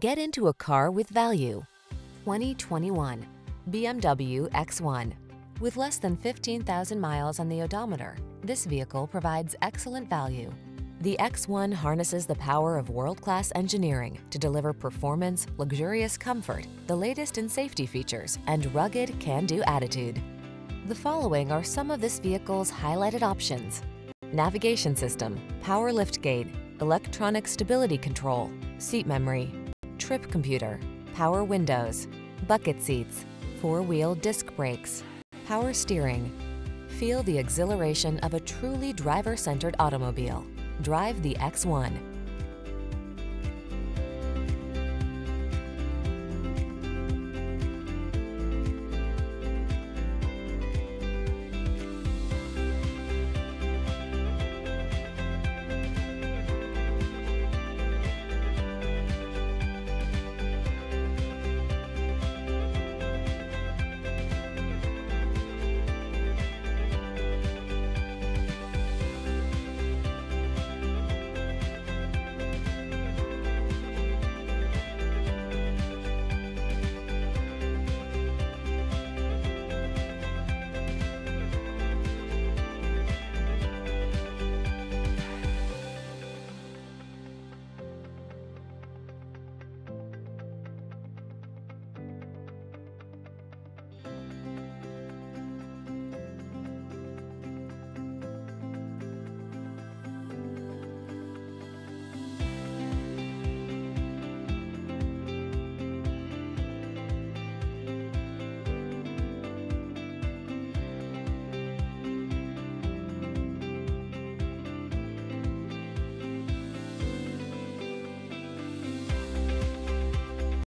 Get into a car with value. 2021 BMW X1. With less than 15,000 miles on the odometer, this vehicle provides excellent value. The X1 harnesses the power of world-class engineering to deliver performance, luxurious comfort, the latest in safety features, and rugged can-do attitude. The following are some of this vehicle's highlighted options: navigation system, power liftgate, electronic stability control, seat memory, trip computer, power windows, bucket seats, four-wheel disc brakes, power steering. Feel the exhilaration of a truly driver-centered automobile. Drive the X1.